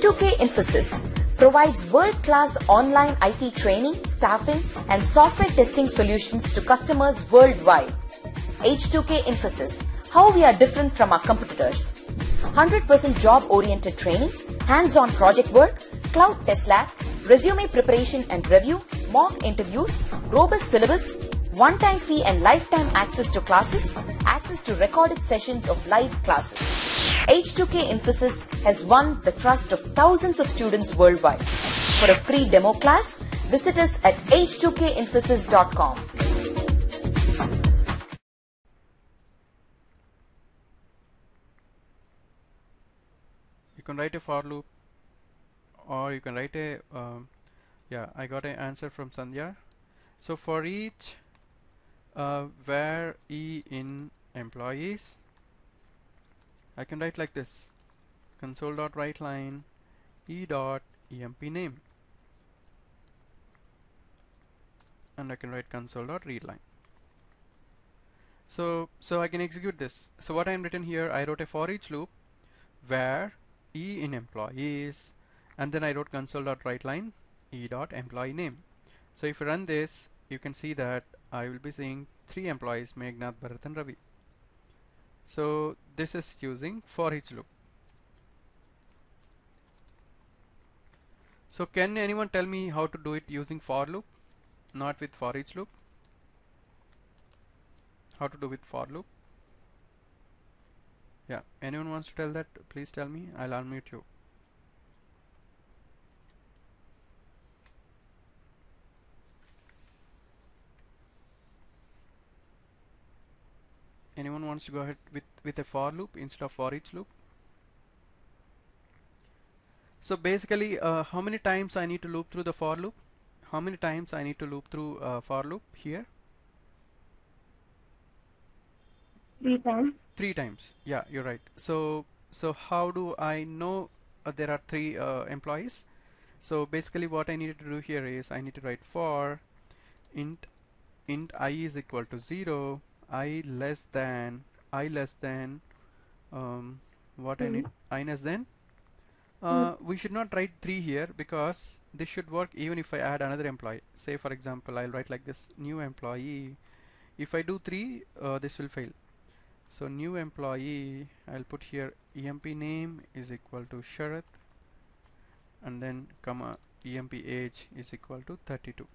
H2K Infosys provides world-class online IT training, staffing, and software testing solutions to customers worldwide. H2K Infosys, how we are different from our competitors. 100% job-oriented training, hands-on project work, cloud test lab, resume preparation and review, mock interviews, robust syllabus, one-time fee and lifetime access to classes, access to recorded sessions of live classes. H2K Infosys has won the trust of thousands of students worldwide. For a free demo class, visit us at h2kinfosys.com. You can write a for loop, or you can write a, I got an answer from Sandhya. So for each where E in employees, I can write like this: console.writeLine E dot emp name, and I can write console.readLine. So I can execute this. So what I am written here, I wrote a for each loop where E in employees, and then I wrote console.writeLine E dot employee name. So if you run this, you can see that I will be seeing three employees: Meghna, Bharatan, Ravi. So this is using for each loop. So can anyone tell me how to do it using for loop, not with for each loop? How to do with for loop? Yeah, anyone wants to tell that, please tell me. I'll unmute you. Anyone wants to go ahead with a for loop instead of for each loop? So basically, how many times I need to loop through the for loop? How many times I need to loop through for loop here? 3 times. 3 times. Yeah, you're right. So how do I know there are 3 employees? So basically, what I needed to do here is I need to write for int I is equal to 0. We should not write 3 here, because this should work even if I add another employee. Say for example, I'll write like this: new employee. If I do 3, this will fail. So new employee, I'll put here emp name is equal to Sharath, and then comma emp age is equal to 32.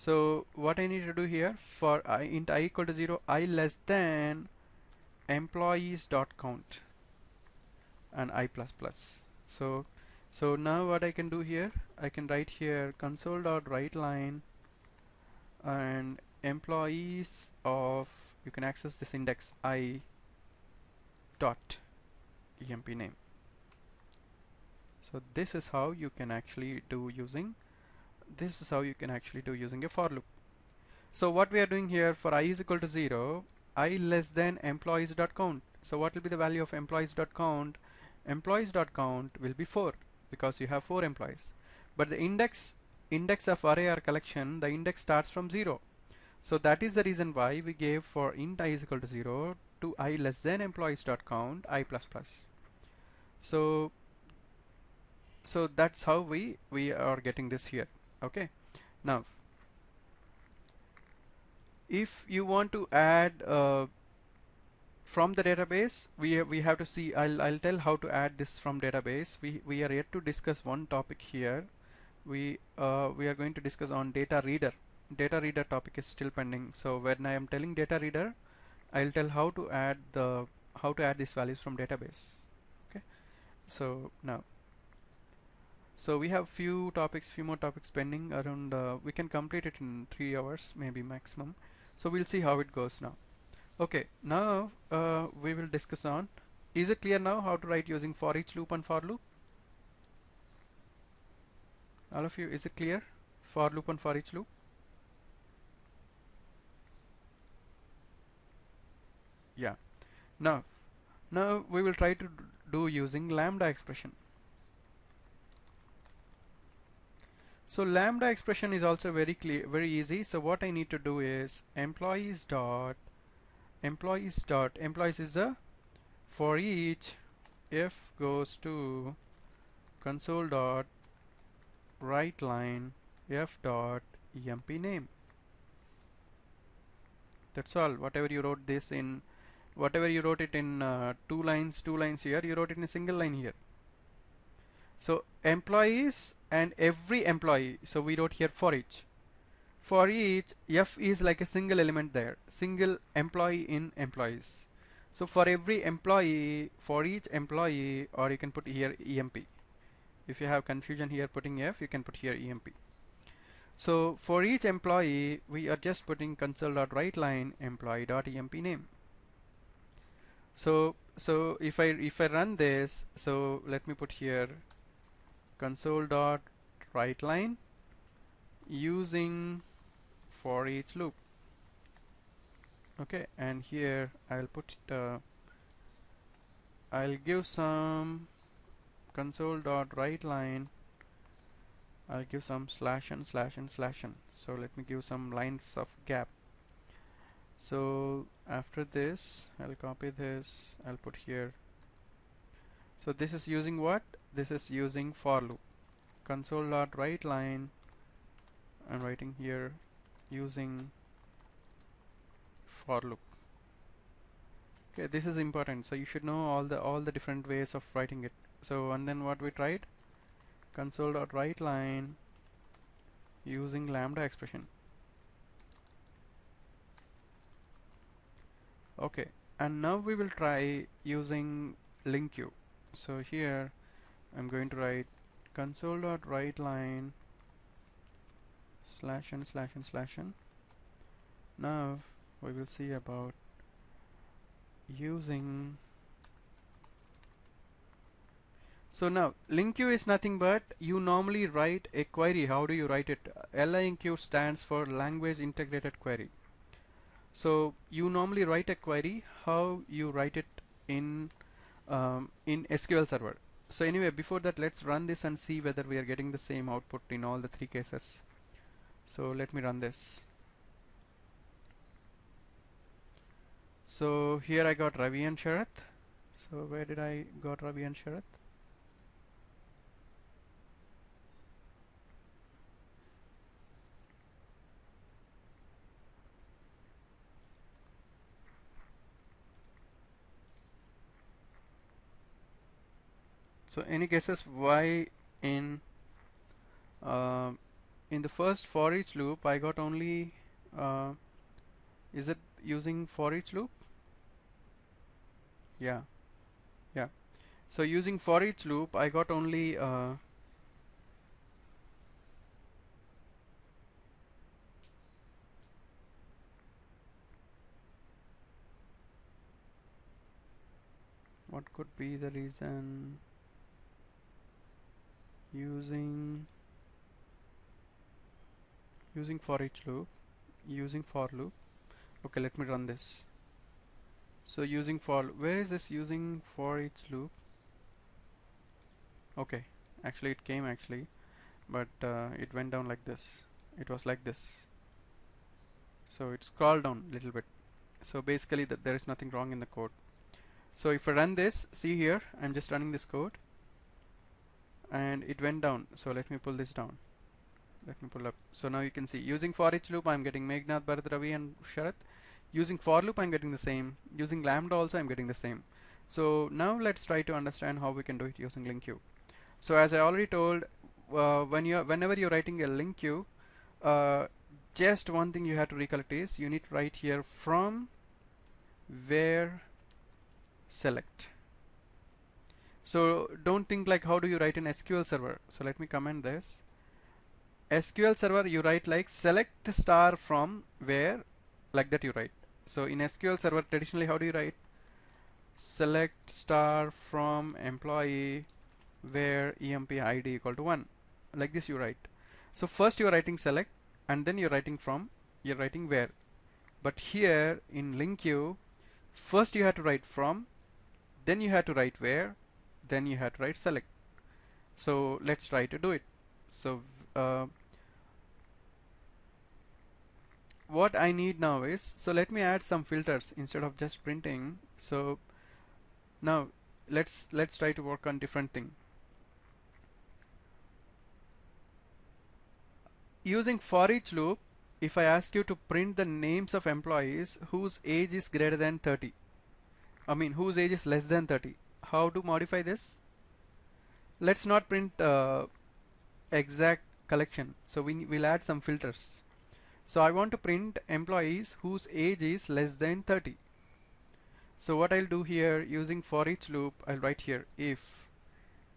So what I need to do here, for I int I equal to 0, I less than employees dot count and I ++. So now what I can do here, I can write here console dot write line and employees of, you can access this index I dot emp name. So this is how you can actually do using. This is how you can actually do using a for loop. So what we are doing here, for I is equal to 0, I less than employees.count. So what will be the value of employees.count? Employees.count will be 4, because you have 4 employees. But the index of array or collection, the index starts from 0. So that is the reason why we gave for int I is equal to 0 to I less than employees.count I++. So that's how we are getting this here. Okay, now if you want to add from the database, we have to see. I'll tell how to add this from database. We are yet to discuss one topic here. We are going to discuss on data reader. Data reader topic is still pending. So when I am telling data reader, I'll tell how to add these values from database. Okay, so now. So we have few more topics pending. Around we can complete it in 3 hours maybe maximum. So we'll see how it goes now. Okay, now we will discuss on. Is it clear now how to write using for each loop and for loop? All of you, is it clear? For loop and for each loop. Yeah. Now we will try to do using lambda expression. So lambda expression is also very clear, very easy. So what I need to do is employees is the for each if goes to console dot write line f dot emp name. That's all. Whatever you wrote this in, whatever you wrote it in two lines here, you wrote it in a single line here. So employees and every employee, so we wrote here for each. For each, f is like a single element there, single employee in employees. So for every employee, for each employee, or you can put here emp. If you have confusion here putting f, you can put here emp. So for each employee, we are just putting console.writeLine employee.emp name. So if I run this, so let me put here console.writeLine using for each loop. Okay, and here I'll put it, I'll give some console.writeLine, I'll give some /and/and/and. So let me give some lines of gap. So after this, I'll copy this, I'll put here. So this is using what? This is using for loop. Console.writeLine, I'm writing here using for loop. Okay, this is important. So you should know all the different ways of writing it. So and then what we tried? Console.writeLine using lambda expression. Okay, and now we will try using LINQ. So here I'm going to write console.writeLine /and/and/and. Now we will see about using. So now LINQ is nothing but you normally write a query. How do you write it? LINQ stands for Language Integrated Query. So you normally write a query. How you write it in SQL Server. So anyway, before that, let's run this and see whether we are getting the same output in all the three cases. So let me run this. So here I got Ravi and Sharath. So where did I got Ravi and Sharath? So any guesses why in the first for each loop I got only is it using for each loop? Yeah. So using for each loop I got only what could be the reason? Using for each loop, using for loop. Okay, let me run this. So using for, where is this using for each loop? Okay, actually it came actually, but it went down like this. It was like this. So it scrolled down a little bit. So basically that there is nothing wrong in the code. So if I run this, see here, I'm just running this code. And it went down. So let me pull this down. Let me pull up. So now you can see using for each loop I'm getting Meghna, Bharatan, Ravi and Sharath. Using for loop I'm getting the same. Using lambda also I'm getting the same. So now let's try to understand how we can do it using LINQ. So as I already told, whenever you're writing a LINQ, just one thing you have to recollect is you need to write here from where select. So don't think like how do you write in SQL Server. So let me comment this. SQL Server you write like select star from where, like that you write. So in SQL Server traditionally how do you write? Select star from employee where emp id equal to 1. Like this you write. So first you are writing select and then you're writing from, you're writing where. But here in LINQ, first you have to write from, then you have to write where, then you have to write select. So let's try to do it. So what I need now is, so let me add some filters instead of just printing. So now let's try to work on different thing. Using for each loop, if I ask you to print the names of employees whose age is greater than 30, I mean whose age is less than 30, how to modify this? Let's not print exact collection, so we will add some filters. So I want to print employees whose age is less than 30. So what I'll do here, using for each loop, I'll write here if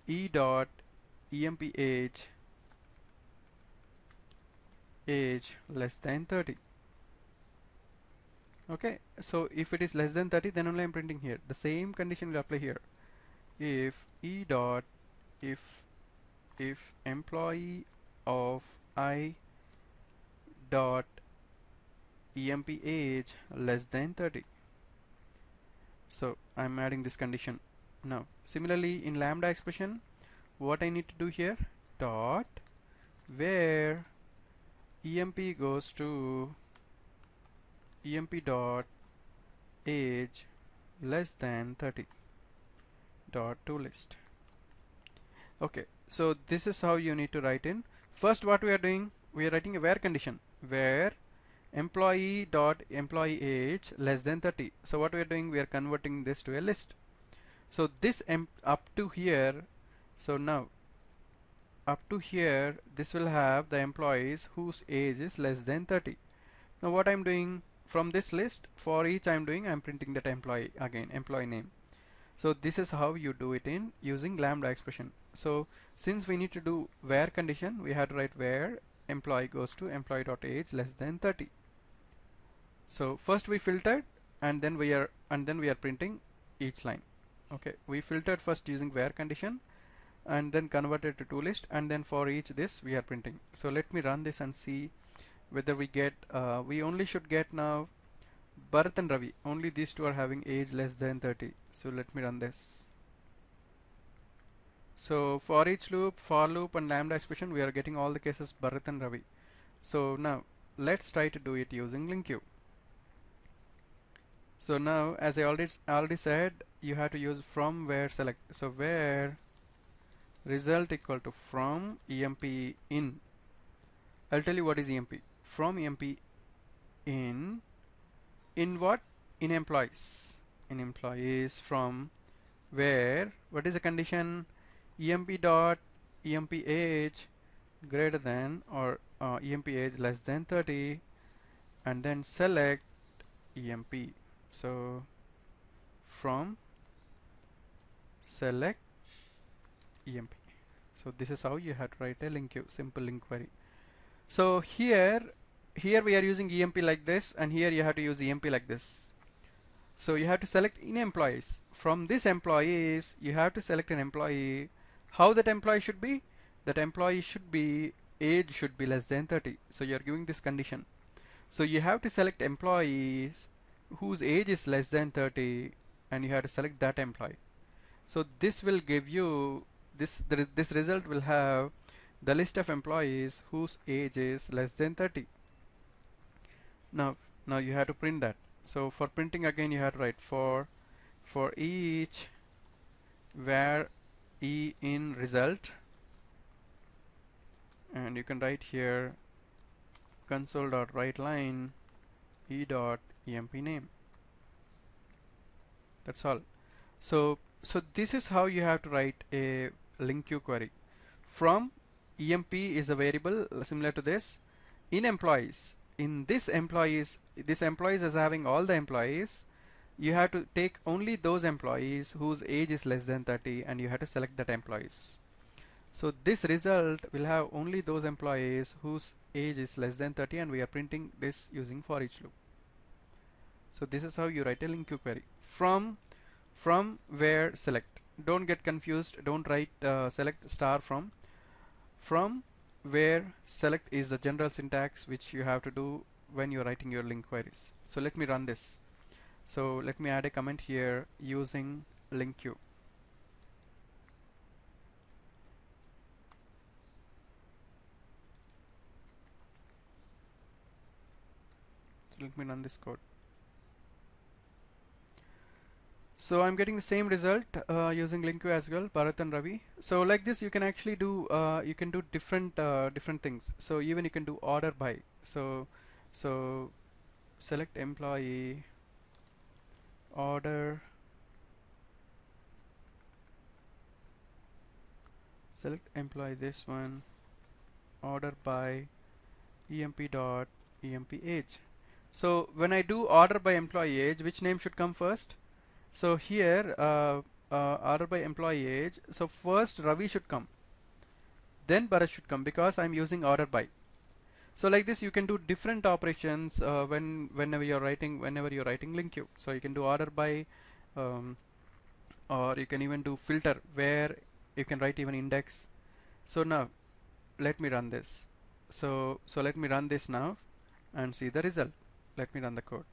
e dot emp age less than 30. Okay, so if it is less than 30, then only I'm printing here. The same condition will apply here. If e dot if employee of I dot emp age less than 30. So I'm adding this condition now. Similarly, in lambda expression, what I need to do here, dot where emp goes to emp dot age less than 30 dot to list. Okay, so this is how you need to write in. First, what we are doing, we are writing a where condition, where employee dot employee age less than 30. So what we are doing, we are converting this to a list. So this up to here, so now up to here, this will have the employees whose age is less than 30. Now what I'm doing from this list, for each I'm printing that employee again, employee name. So this is how you do it in using lambda expression. So since we need to do where condition, we had to write where employee goes to employee dot age less than 30. So first we filtered, and then we are printing each line. Okay, we filtered first using where condition, and then converted to toList, and then for each this we are printing. So let me run this and see whether we get, we only should get now Bharat and Ravi, only these two are having age less than 30. So let me run this. So for each loop, for loop and lambda expression, we are getting all the cases Bharat and Ravi. So now let's try to do it using LINQ. So now, as I already said, you have to use from where select. So where result equal to from emp in. I'll tell you what is emp. From emp in what? In employees. In employees from where, what is the condition? Emp dot emp age greater than or emp age less than 30, and then select emp. So from select emp. So this is how you had to write a LINQ, simple link query. So here we are using emp like this, and here you have to use emp like this. So you have to select in employees. From this employees, you have to select an employee. How that employee should be? That employee should be, age should be less than 30. So you are giving this condition. So you have to select employees whose age is less than 30, and you have to select that employee. So this will give you, this result will have the list of employees whose age is less than 30. Now you have to print that. So for printing, again you have to write for each where e in result, and you can write here console.WriteLine e dot emp name. That's all. So this is how you have to write a LINQ query. From emp is a variable similar to this. In employees, in this employees is having all the employees. You have to take only those employees whose age is less than 30, and you have to select that employees. So this result will have only those employees whose age is less than 30, and we are printing this using for each loop. So this is how you write a LINQ query. From where select. Don't get confused. Don't write select star from. From where select is the general syntax which you have to do when you're writing your LINQ queries. So let me run this. So let me add a comment here using LINQ. So let me run this code. So I'm getting the same result using LINQ as well, Bharatan Ravi. So like this, you can actually do different things. So even you can do order by. So select employee, order, select employee this one, order by emp dot emp age. So when I do order by employee age, which name should come first? So here order by employee age, so first Ravi should come, then Bharat should come, because I'm using order by. So like this you can do different operations whenever you're writing LINQ. So you can do order by, or you can even do filter, where you can write even index. So now let me run this. So let me run this now and see the result. Let me run the code.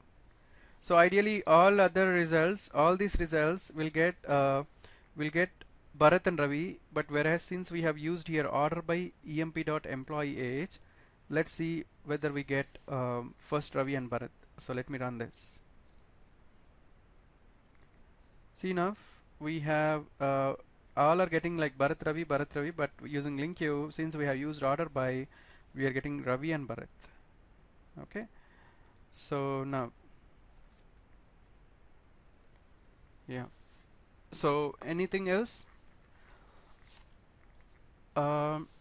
So ideally all these results will get Bharat and Ravi, but whereas since we have used here order by emp.employee age, let's see whether we get first Ravi and Bharat. So let me run this. See, now we have all are getting like Bharat Ravi, but using LINQ, since we have used order by, we are getting Ravi and Bharat. Okay, so now so anything else,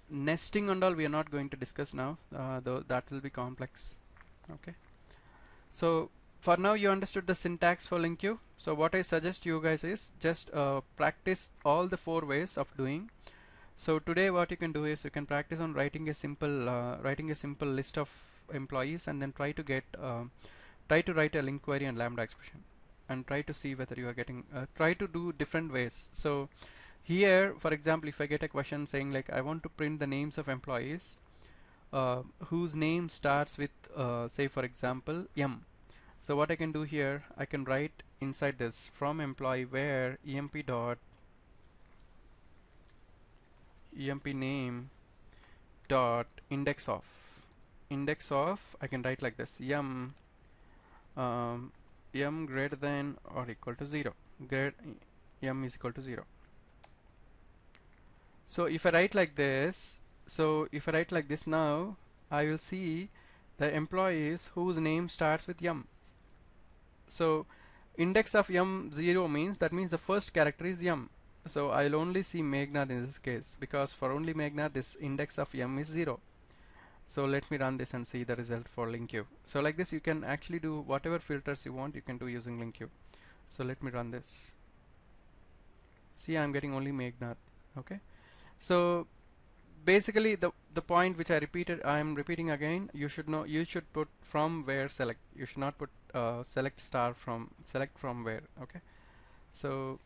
nesting and all we are not going to discuss now, though that will be complex. Okay, so for now you understood the syntax for LINQ. So what I suggest you guys is just practice all the 4 ways of doing. So today what you can do is you can practice on writing a simple list of employees, and then try to write a link query and lambda expression, and try to see whether you are getting, try to do different ways. So here, for example, if I get a question saying like I want to print the names of employees whose name starts with say for example M. So what I can do here, I can write inside this from employee where emp name dot index of, I can write like this, m greater than or equal to 0, m is equal to 0. So if I write like this, now I will see the employees whose name starts with m. So index of m 0 means, that means the first character is m. So I'll only see Meghna in this case, because for only Meghna this index of m is 0. So let me run this and see the result for LINQ. So like this you can actually do whatever filters you want, you can do using LINQ. So let me run this. See, I'm getting only Meghna. Okay, so basically the point which I am repeating again, you should put from where select, you should not put select from where. Okay, so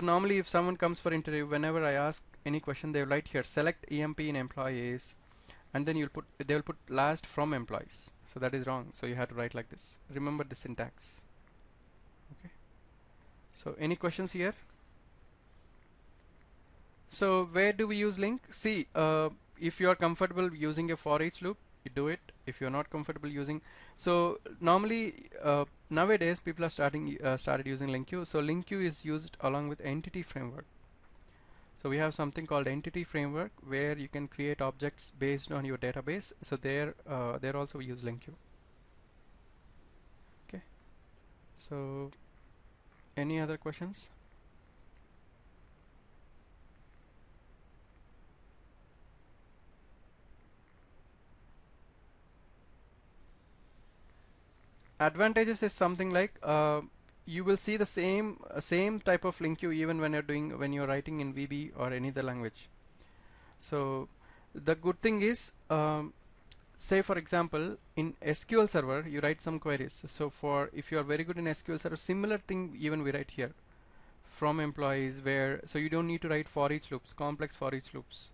normally if someone comes for interview, whenever I ask any question, they will write here select emp in employees, and then they will put last from employees. So that is wrong, so you have to write like this. Remember the syntax. Okay, so any questions here? So where do we use LINQ? See, if you are comfortable using a for each loop, you do it. If you are not comfortable using, so normally nowadays people are started using LINQ. So LINQ is used along with Entity Framework. So we have something called Entity Framework, where you can create objects based on your database. So there also we use LINQ. Okay. So any other questions? Advantages is something like you will see the same type of LINQ even when you're writing in VB or any other language. So the good thing is, say for example in SQL Server you write some queries. So if you are very good in SQL Server, similar thing even we write here from employees where, so you don't need to write for each loops, complex for each loops.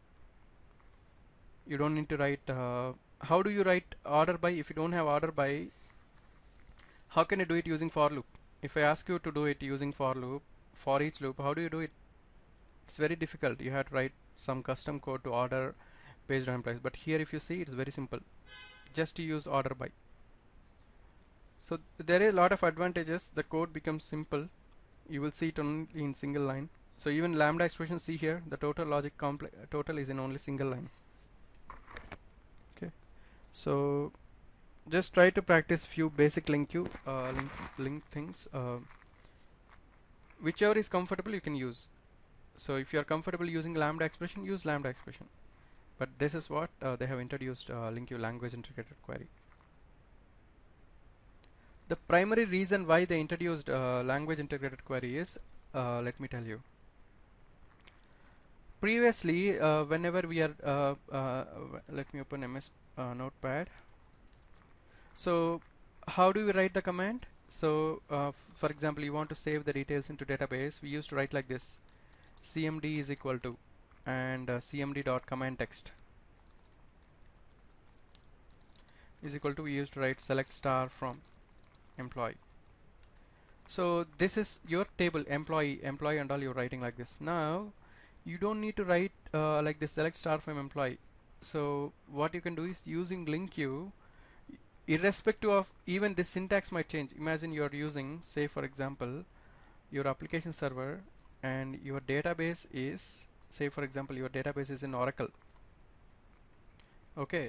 You don't need to write. How do you write order by if you don't have order by? How can you do it using for loop? If I ask you to do it using for loop, for each loop, how do you do it? It's very difficult. You have to write some custom code to order based on employees. But here if you see, it's very simple. Just to use order by. So there are a lot of advantages. The code becomes simple. you will see it only in single line. So even lambda expression, see here, the total logic total is in only single line. Okay, so just try to practice few basic link things. Whichever is comfortable you can use. So if you are comfortable using lambda expression, use lambda expression. But this is what they have introduced, LINQ language integrated query. The primary reason why they introduced language integrated query is, let me tell you. Previously, whenever we are, let me open MS Notepad. So how do we write the command? So for example, you want to save the details into database. We used to write like this, cmd is equal to, and cmd.command text is equal to, we used to write select star from employee. So this is your table, employee and all, you're writing like this. Now you don't need to write like this, select star from employee. So what you can do is, using LINQ, irrespective of even this syntax might change. Imagine you're using, say for example, your application server, and your database is, say for example, your database is in Oracle. Okay,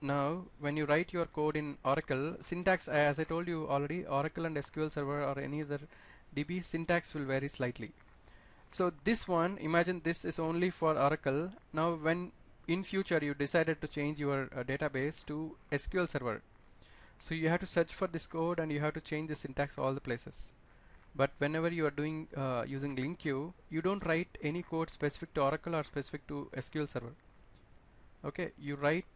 now when you write your code in Oracle, syntax, as I told you already, Oracle and SQL Server or any other DB, syntax will vary slightly. So this one, imagine this is only for Oracle. Now when in future you decided to change your database to SQL Server, so you have to search for this code and you have to change the syntax all the places. But whenever you are doing using LINQ, you don't write any code specific to Oracle or specific to SQL Server. Okay, you write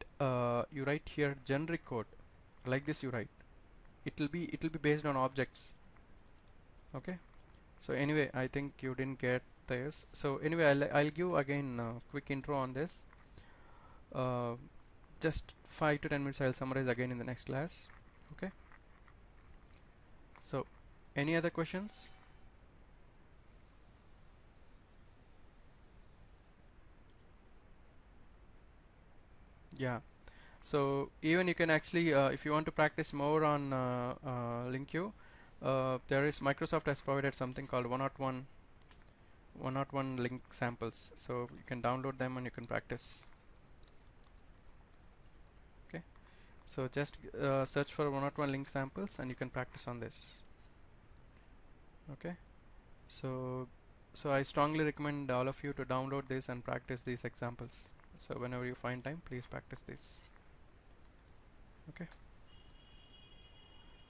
here generic code like this. You write it will be based on objects. Okay, so anyway, I think you didn't get this. So anyway, I'll give again a quick intro on this. Just 5 to 10 minutes. I'll summarize again in the next class. Okay. So. Any other questions? Yeah. So even you can actually, if you want to practice more on LINQ, there is, Microsoft has provided something called 101 link samples. So you can download them and you can practice. Okay. So just search for 101 link samples and you can practice on this. Okay, so I strongly recommend all of you to download this and practice these examples. So whenever you find time, please practice this. Okay,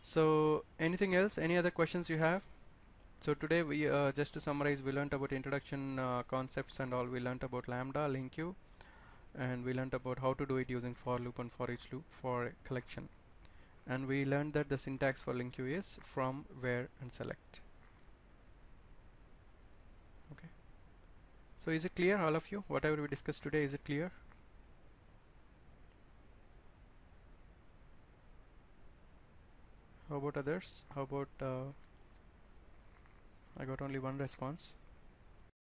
so anything else, any other questions you have? So today we just to summarize, we learnt about introduction concepts and all. We learnt about lambda, LINQ, and we learnt about how to do it using for loop and for each loop for collection, and we learned that the syntax for LINQ is from, where, and select. So is it clear, all of you? Whatever we discussed today, is it clear? How about others? How about I got only one response.